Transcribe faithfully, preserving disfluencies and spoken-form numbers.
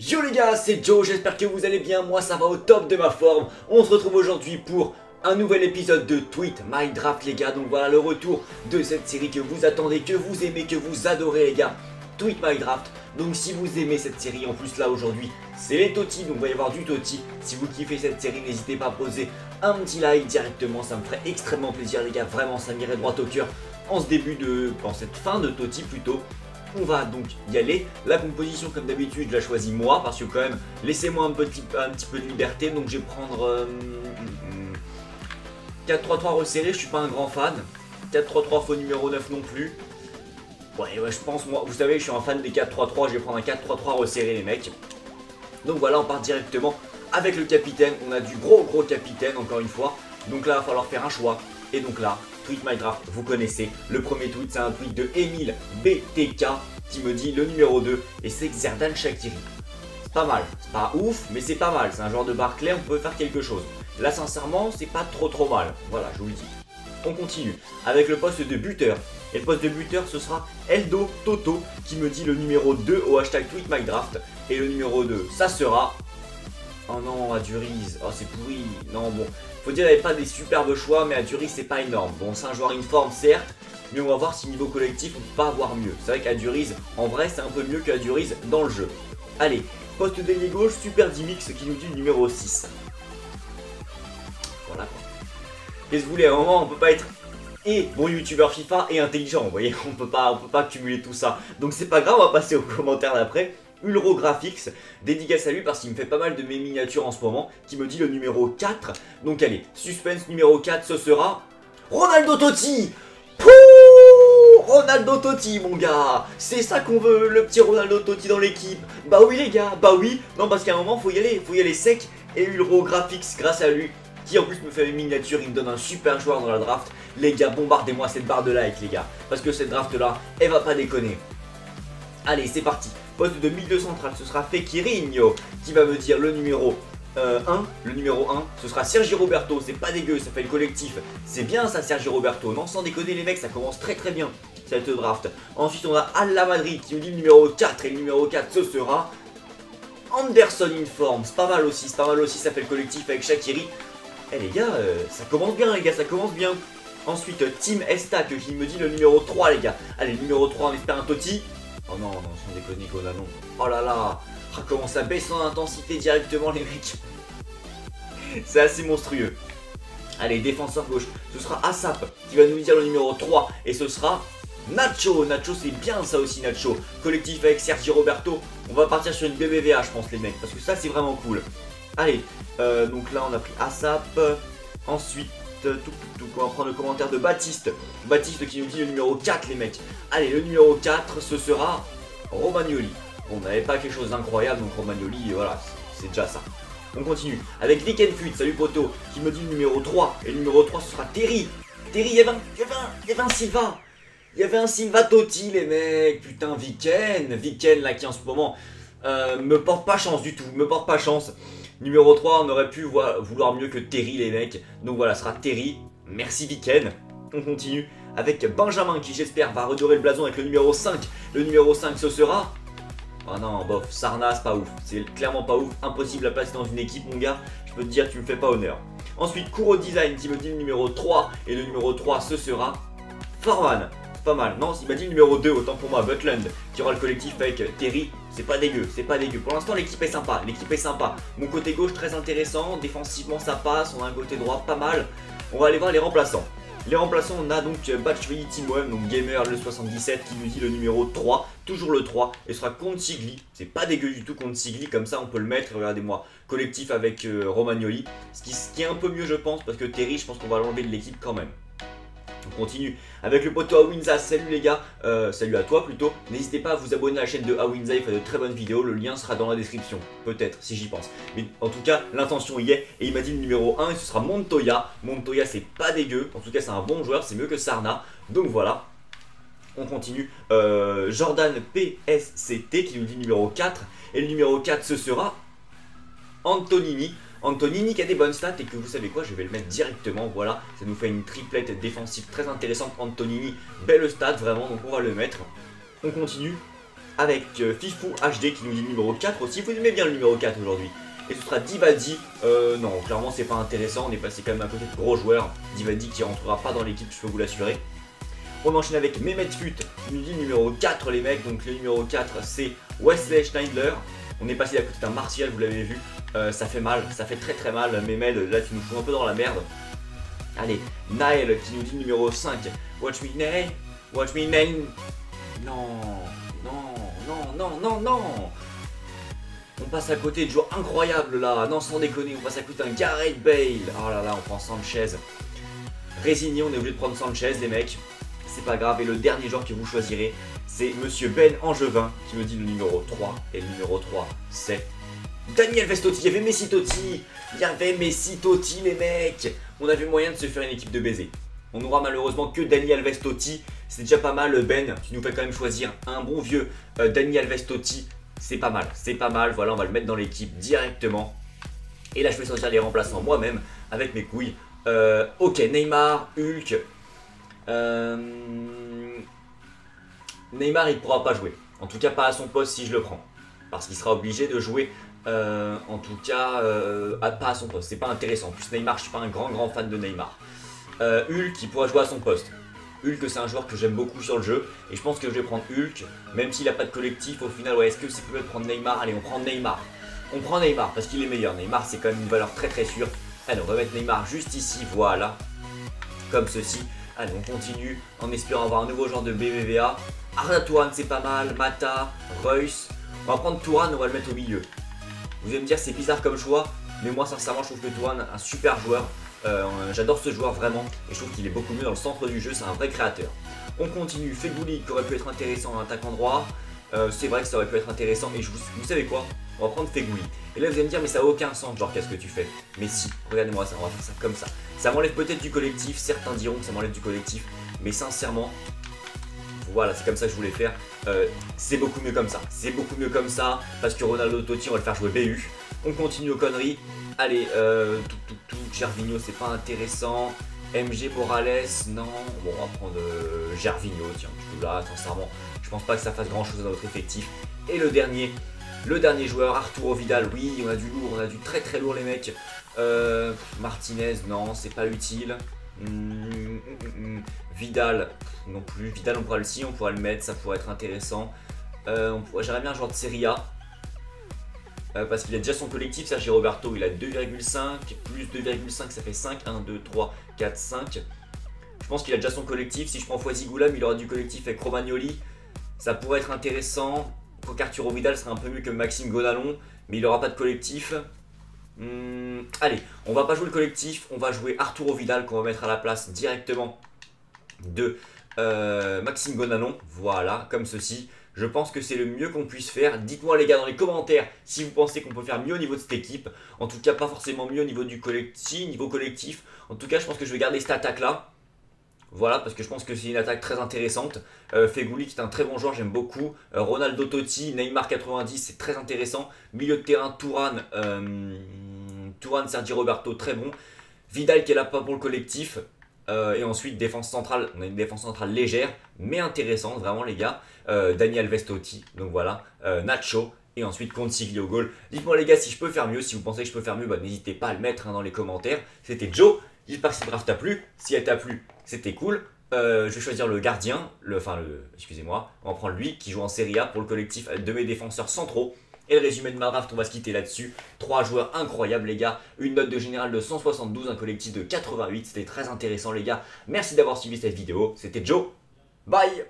Yo les gars, c'est Joe, j'espère que vous allez bien, moi ça va au top de ma forme. On se retrouve aujourd'hui pour un nouvel épisode de Tweet My Draft les gars. Donc voilà le retour de cette série que vous attendez, que vous aimez, que vous adorez les gars, Tweet My Draft. Donc si vous aimez cette série, en plus là aujourd'hui c'est les Totti, donc il va y avoir du Totti. Si vous kiffez cette série, n'hésitez pas à poser un petit like directement, ça me ferait extrêmement plaisir les gars, vraiment ça m'irait droit au cœur en ce début de... en cette fin de Totti plutôt. On va donc y aller. La composition comme d'habitude je la choisis moi parce que quand même laissez-moi un petit, un petit peu de liberté. Donc je vais prendre euh, quatre trois trois resserré, je suis pas un grand fan. quatre trois trois faux numéro neuf non plus. Ouais, ouais je pense moi, vous savez je suis un fan des quatre trois trois, je vais prendre un quatre trois trois resserré les mecs. Donc voilà on part directement avec le capitaine, on a du gros gros capitaine encore une fois. Donc là il va falloir faire un choix et donc là... Tweet My Draft, vous connaissez. Le premier tweet, c'est un tweet de Emile B T K qui me dit le numéro deux et c'est Xherdan Shaqiri. C'est pas mal, c'est pas ouf, mais c'est pas mal. C'est un genre de Barclay, on peut faire quelque chose. Là, sincèrement, c'est pas trop trop mal. Voilà, je vous le dis. On continue avec le poste de buteur. Et le poste de buteur, ce sera Eldo Toto qui me dit le numéro deux au hashtag Tweet My Draft. Et le numéro deux, ça sera... Oh non, Aduriz, oh c'est pourri. Non, bon, faut dire qu'il n'y avait pas des superbes choix, mais Aduriz c'est pas énorme. Bon, c'est un joueur informe, certes, mais on va voir si niveau collectif on peut pas avoir mieux. C'est vrai qu'Aduriz, en vrai, c'est un peu mieux qu'Aduriz dans le jeu. Allez, poste d'ailier gauche, super Dimix qui nous dit le numéro six. Voilà quoi. Qu'est-ce que vous voulez, à un moment, on peut pas être et bon youtubeur FIFA et intelligent, vous voyez, on peut pas, on peut pas cumuler tout ça. Donc c'est pas grave, on va passer aux commentaires d'après. Ulro Graphics, dédicace à lui parce qu'il me fait pas mal de mes miniatures en ce moment, qui me dit le numéro quatre. Donc allez, suspense numéro quatre, ce sera Ronaldo Totti. Pouh, Ronaldo Totti mon gars, c'est ça qu'on veut, le petit Ronaldo Totti dans l'équipe. Bah oui les gars, bah oui. Non parce qu'à un moment faut y aller, faut y aller sec. Et Ulro Graphics, grâce à lui, qui en plus me fait mes miniatures, il me donne un super joueur dans la draft. Les gars, bombardez-moi cette barre de like les gars, parce que cette draft là, elle va pas déconner. Allez c'est parti. Poste de milieu central, ce sera Fekirigno qui va me dire le numéro euh, un. Le numéro un, ce sera Sergi Roberto, c'est pas dégueu, ça fait le collectif. C'est bien ça Sergi Roberto, non sans déconner les mecs, ça commence très très bien cette draft. Ensuite on a Alla Madrid qui me dit le numéro quatre et le numéro quatre ce sera Anderson Inform. C'est pas mal aussi, c'est pas mal aussi, ça fait le collectif avec Shaqiri. Eh les gars, euh, ça commence bien les gars, ça commence bien. Ensuite Tim Estak qui me dit le numéro trois les gars. Allez le numéro trois, on espère un Totti. Oh non, non, sans déconner, Gonalon. Oh là là, oh, comment ça baisse en intensité directement, les mecs. C'est assez monstrueux. Allez, défenseur gauche, ce sera ASAP qui va nous dire le numéro trois. Et ce sera Nacho. Nacho, c'est bien ça aussi, Nacho. Collectif avec Sergi Roberto. On va partir sur une B B V A, je pense, les mecs. Parce que ça, c'est vraiment cool. Allez, euh, donc là, on a pris ASAP. Ensuite, tout, tout, on va prendre le commentaire de Baptiste. Baptiste qui nous dit le numéro quatre, les mecs. Allez, le numéro quatre, ce sera Romagnoli. On n'avait pas quelque chose d'incroyable, donc Romagnoli, voilà, c'est déjà ça. On continue avec Viken Fut, salut poteau, qui me dit le numéro trois. Et le numéro trois, ce sera Terry. Terry, il y avait un, il y avait un, il y avait un Silva. Il y avait un Silva Totti, les mecs. Putain, Viken. Viken, là, qui en ce moment euh, me porte pas chance du tout. Me porte pas chance. Numéro trois, on aurait pu vouloir mieux que Terry les mecs. Donc voilà, ce sera Terry. Merci Viken. On continue avec Benjamin qui j'espère va redorer le blason avec le numéro cinq. Le numéro cinq ce sera... Oh non, bof, Sarna c'est pas ouf. C'est clairement pas ouf, impossible à placer dans une équipe mon gars. Je peux te dire, tu me fais pas honneur. Ensuite, Kuro Design qui me dit le numéro trois. Et le numéro trois ce sera... Forman, pas mal. Non, il m'a dit le numéro deux, autant pour moi, Butland. Qui aura le collectif avec Terry. C'est pas dégueu, c'est pas dégueu. Pour l'instant, l'équipe est sympa, l'équipe est sympa. Mon côté gauche, très intéressant. Défensivement, ça passe. On a un côté droit, pas mal. On va aller voir les remplaçants. Les remplaçants, on a donc Batchvili Timoem, donc Gamer, le soixante-dix-sept, qui nous dit le numéro trois. Toujours le trois. Et ce sera contre Sigli. C'est pas dégueu du tout contre Sigli. Comme ça, on peut le mettre. Regardez-moi. Collectif avec euh, Romagnoli. Ce qui, ce qui est un peu mieux, je pense, parce que Terry, je pense qu'on va l'enlever de l'équipe quand même. On continue avec le poteau Awinza, salut les gars, euh, salut à toi plutôt. N'hésitez pas à vous abonner à la chaîne de Awinza, il fait de très bonnes vidéos, le lien sera dans la description, peut-être, si j'y pense. Mais en tout cas, l'intention y est, et il m'a dit le numéro un, et ce sera Montoya. Montoya c'est pas dégueu, en tout cas c'est un bon joueur, c'est mieux que Sarna, donc voilà. On continue, euh, Xherdan P S C T qui nous dit numéro quatre, et le numéro quatre ce sera Antonini. Antonini qui a des bonnes stats et que vous savez quoi, je vais le mettre directement, voilà, ça nous fait une triplette défensive très intéressante, Antonini, belle stat vraiment, donc on va le mettre. On continue avec euh, Fifou H D qui nous dit numéro quatre aussi. Vous aimez bien le numéro quatre aujourd'hui. Et ce sera Divadi. Euh, non, clairement c'est pas intéressant. On est passé quand même à côté de gros joueurs. Divadi qui rentrera pas dans l'équipe, je peux vous l'assurer. On enchaîne avec Viken Fut qui nous dit numéro quatre les mecs. Donc le numéro quatre c'est Wesley Schneider. On est passé à côté d'un Martial, vous l'avez vu, euh, ça fait mal, ça fait très très mal. Memel, là tu nous fous un peu dans la merde. Allez, Naël qui nous dit numéro cinq, Watch Me Nail, Watch Me Nail. Non, non, non, non, non, non. On passe à côté de joueurs incroyables là, non sans déconner, on passe à côté d'un Gareth Bale. Oh là là, on prend Sanchez. Résigné, on est obligé de prendre Sanchez les mecs, c'est pas grave. Et le dernier joueur que vous choisirez, c'est Monsieur Ben Angevin qui me dit le numéro trois. Et le numéro trois, c'est Daniel Vestotti. Il y avait Messi Totti. Il y avait Messi Totti, les mecs. On avait moyen de se faire une équipe de baiser. On n'aura malheureusement que Daniel Vestotti. C'est déjà pas mal, Ben. Tu nous fais quand même choisir un bon vieux euh, Daniel Vestotti. C'est pas mal. C'est pas mal. Voilà, on va le mettre dans l'équipe directement. Et là, je vais sortir les remplaçants moi-même avec mes couilles. Euh, ok, Neymar, Hulk. Euh... Neymar, il ne pourra pas jouer. En tout cas, pas à son poste si je le prends. Parce qu'il sera obligé de jouer, euh, en tout cas, euh, à, pas à son poste. C'est pas intéressant. En plus, Neymar, je suis pas un grand, grand fan de Neymar. Euh, Hulk, il pourra jouer à son poste. Hulk, c'est un joueur que j'aime beaucoup sur le jeu. Et je pense que je vais prendre Hulk. Même s'il n'a pas de collectif, au final, ouais, est-ce que c'est peut-être prendre Neymar? Allez, on prend Neymar. On prend Neymar parce qu'il est meilleur. Neymar, c'est quand même une valeur très, très sûre. Allez, on va mettre Neymar juste ici. Voilà. Comme ceci. Allez, on continue en espérant avoir un nouveau genre de B B V A. Arda Touran, c'est pas mal. Mata, Reus. On va prendre Touran, on va le mettre au milieu. Vous allez me dire, c'est bizarre comme choix. Mais moi, sincèrement, je trouve que Touran est un super joueur. Euh, J'adore ce joueur vraiment. Et je trouve qu'il est beaucoup mieux dans le centre du jeu. C'est un vrai créateur. On continue. Feghouli qui aurait pu être intéressant en attaquant droit. Euh, c'est vrai que ça aurait pu être intéressant. Et je vous, vous savez quoi? On va prendre Feghouli. Et là, vous allez me dire, mais ça n'a aucun sens. Genre, qu'est-ce que tu fais? Mais si, regardez-moi ça. On va faire ça comme ça. Ça m'enlève peut-être du collectif. Certains diront que ça m'enlève du collectif. Mais sincèrement, voilà, c'est comme ça que je voulais faire. Euh, c'est beaucoup mieux comme ça. C'est beaucoup mieux comme ça. Parce que Ronaldo Totti, on va le faire jouer B U. On continue aux conneries. Allez, euh, tout, tout, tout. Gervinho, c'est pas intéressant. M G Morales, non. Bon, on va prendre euh, Gervinho. Tiens, tout là, sincèrement, je pense pas que ça fasse grand-chose à notre effectif. Et le dernier. Le dernier joueur, Arturo Vidal, oui, on a du lourd, on a du très très lourd les mecs. Euh, Martinez, non, c'est pas utile. Mmh, mmh, mmh. Vidal, non plus. Vidal, on pourra le si, on pourra le mettre, ça pourrait être intéressant. Euh, J'aimerais bien un joueur de Serie A. Euh, parce qu'il a déjà son collectif, Sergi Roberto, il a deux virgule cinq, plus deux virgule cinq, ça fait cinq. un, deux, trois, quatre, cinq. Je pense qu'il a déjà son collectif. Si je prends Fouazi Goulam, il aura du collectif avec Romagnoli. Ça pourrait être intéressant. Arturo Vidal sera un peu mieux que Maxime Gonalon, mais il n'aura pas de collectif. Hum, allez, on va pas jouer le collectif, on va jouer Arturo Vidal qu'on va mettre à la place directement de euh, Maxime Gonalon. Voilà, comme ceci. Je pense que c'est le mieux qu'on puisse faire. Dites-moi les gars dans les commentaires si vous pensez qu'on peut faire mieux au niveau de cette équipe. En tout cas, pas forcément mieux au niveau du collectif, niveau collectif. En tout cas, je pense que je vais garder cette attaque là. Voilà, parce que je pense que c'est une attaque très intéressante. Euh, Feghouli qui est un très bon joueur, j'aime beaucoup. Euh, Ronaldo Totti, Neymar quatre-vingt-dix, c'est très intéressant. Milieu de terrain, Touran, euh, Touran, Sergi Roberto, très bon. Vidal qui est là pas pour le collectif. Euh, et ensuite, défense centrale, on a une défense centrale légère, mais intéressante, vraiment les gars. Euh, Daniel Vestotti, donc voilà. Euh, Nacho. Et ensuite contre Sigli au goal. Dites-moi les gars si je peux faire mieux. Si vous pensez que je peux faire mieux, bah, n'hésitez pas à le mettre hein, dans les commentaires. C'était Joe. J'espère que cette draft t'a plu. Si elle t'a plu, c'était cool. Euh, je vais choisir le gardien, le, enfin le, excusez-moi, on va prendre lui qui joue en Serie A pour le collectif de mes défenseurs centraux. Et le résumé de ma draft, on va se quitter là-dessus. Trois joueurs incroyables les gars, une note de général de cent soixante-douze, un collectif de quatre-vingt-huit. C'était très intéressant les gars. Merci d'avoir suivi cette vidéo. C'était Joe. Bye.